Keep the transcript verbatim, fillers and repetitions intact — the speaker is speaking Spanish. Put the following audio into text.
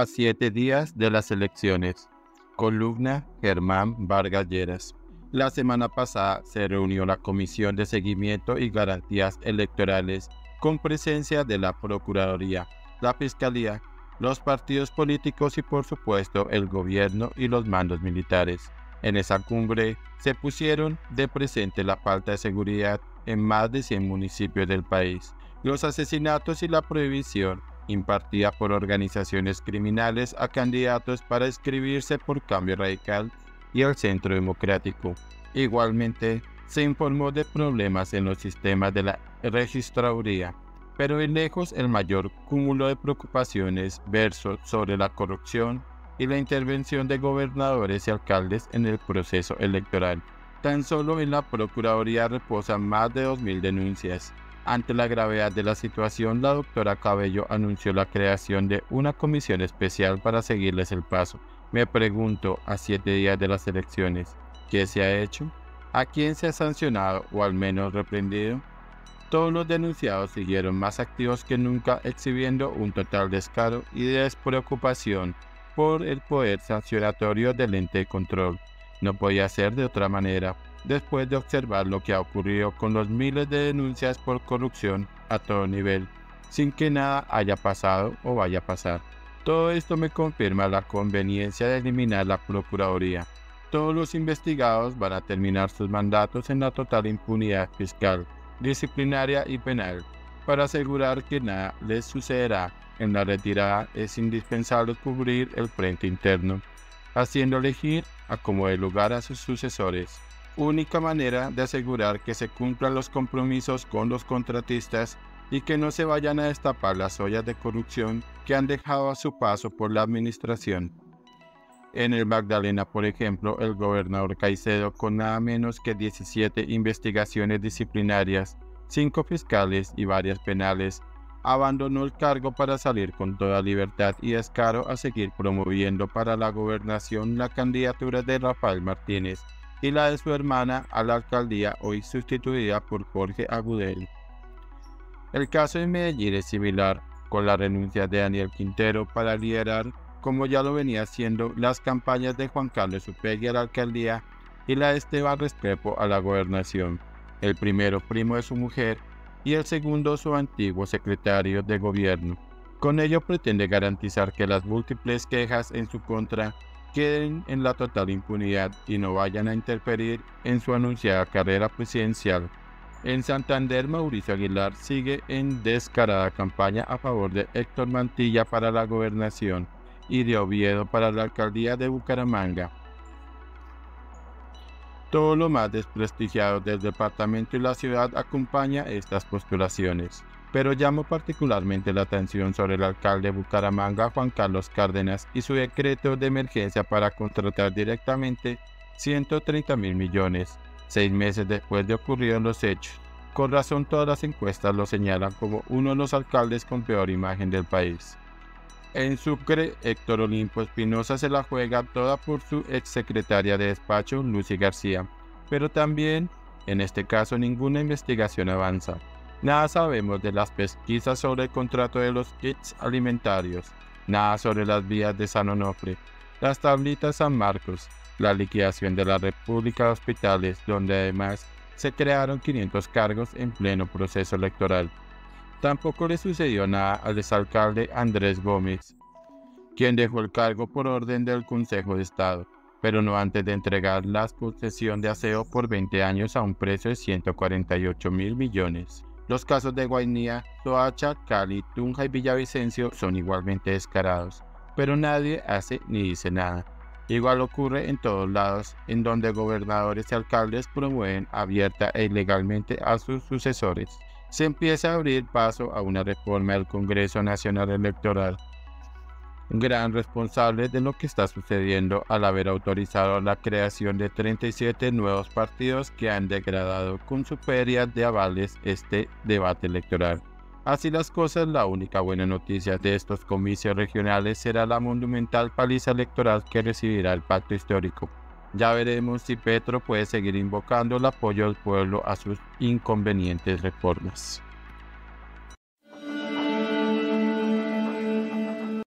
a siete días de las elecciones. Columna Germán Vargas Lleras. La semana pasada se reunió la Comisión de Seguimiento y Garantías Electorales con presencia de la Procuraduría, la Fiscalía, los partidos políticos y por supuesto el gobierno y los mandos militares. En esa cumbre se pusieron de presente la falta de seguridad en más de cien municipios del país, los asesinatos y la prohibición impartida por organizaciones criminales a candidatos para inscribirse por Cambio Radical y el Centro Democrático. Igualmente, se informó de problemas en los sistemas de la Registraduría, pero de lejos el mayor cúmulo de preocupaciones versó sobre la corrupción y la intervención de gobernadores y alcaldes en el proceso electoral. Tan solo en la Procuraduría reposan más de dos mil denuncias. Ante la gravedad de la situación, la doctora Cabello anunció la creación de una comisión especial para seguirles el paso. Me pregunto, a siete días de las elecciones, ¿qué se ha hecho? ¿A quién se ha sancionado o al menos reprendido? Todos los denunciados siguieron más activos que nunca, exhibiendo un total descaro y despreocupación por el poder sancionatorio del ente de control. No podía ser de otra manera, después de observar lo que ha ocurrido con los miles de denuncias por corrupción a todo nivel, sin que nada haya pasado o vaya a pasar. Todo esto me confirma la conveniencia de eliminar la Procuraduría. Todos los investigados van a terminar sus mandatos en la total impunidad fiscal, disciplinaria y penal. Para asegurar que nada les sucederá en la retirada es indispensable cubrir el frente interno, haciendo elegir a como dé lugar a sus sucesores. Única manera de asegurar que se cumplan los compromisos con los contratistas y que no se vayan a destapar las ollas de corrupción que han dejado a su paso por la administración. En el Magdalena, por ejemplo, el gobernador Caicedo, con nada menos que diecisiete investigaciones disciplinarias, cinco fiscales y varias penales, abandonó el cargo para salir con toda libertad y descaro a seguir promoviendo para la gobernación la candidatura de Rafael Martínez y la de su hermana a la alcaldía, hoy sustituida por Jorge Agudelo. El caso de Medellín es similar, con la renuncia de Daniel Quintero para liderar, como ya lo venía haciendo, las campañas de Juan Carlos Upegui a la alcaldía y la de Esteban Restrepo a la gobernación, el primero primo de su mujer y el segundo su antiguo secretario de gobierno. Con ello pretende garantizar que las múltiples quejas en su contra queden en la total impunidad y no vayan a interferir en su anunciada carrera presidencial. En Santander, Mauricio Aguilar sigue en descarada campaña a favor de Héctor Mantilla para la gobernación y de Oviedo para la alcaldía de Bucaramanga. Todo lo más desprestigiado del departamento y la ciudad acompaña estas postulaciones, pero llamó particularmente la atención sobre el alcalde de Bucaramanga, Juan Carlos Cárdenas, y su decreto de emergencia para contratar directamente ciento treinta mil millones, seis meses después de ocurrir los hechos. Con razón, todas las encuestas lo señalan como uno de los alcaldes con peor imagen del país. En Sucre, Héctor Olimpo Espinosa se la juega toda por su exsecretaria de despacho, Lucy García, pero también, en este caso, ninguna investigación avanza. Nada sabemos de las pesquisas sobre el contrato de los kits alimentarios, nada sobre las vías de San Onofre, las tablitas San Marcos, la liquidación de la República de Hospitales, donde además se crearon quinientos cargos en pleno proceso electoral. Tampoco le sucedió nada al exalcalde Andrés Gómez, quien dejó el cargo por orden del Consejo de Estado, pero no antes de entregar la concesión de aseo por veinte años a un precio de ciento cuarenta y ocho mil millones. Los casos de Guainía, Soacha, Cali, Tunja y Villavicencio son igualmente descarados, pero nadie hace ni dice nada. Igual ocurre en todos lados, en donde gobernadores y alcaldes promueven abierta e ilegalmente a sus sucesores. Se empieza a abrir paso a una reforma del Congreso Nacional Electoral, gran responsable de lo que está sucediendo al haber autorizado la creación de treinta y siete nuevos partidos que han degradado con su feria de avales este debate electoral. Así las cosas, la única buena noticia de estos comicios regionales será la monumental paliza electoral que recibirá el pacto histórico. Ya veremos si Petro puede seguir invocando el apoyo del pueblo a sus inconvenientes reformas.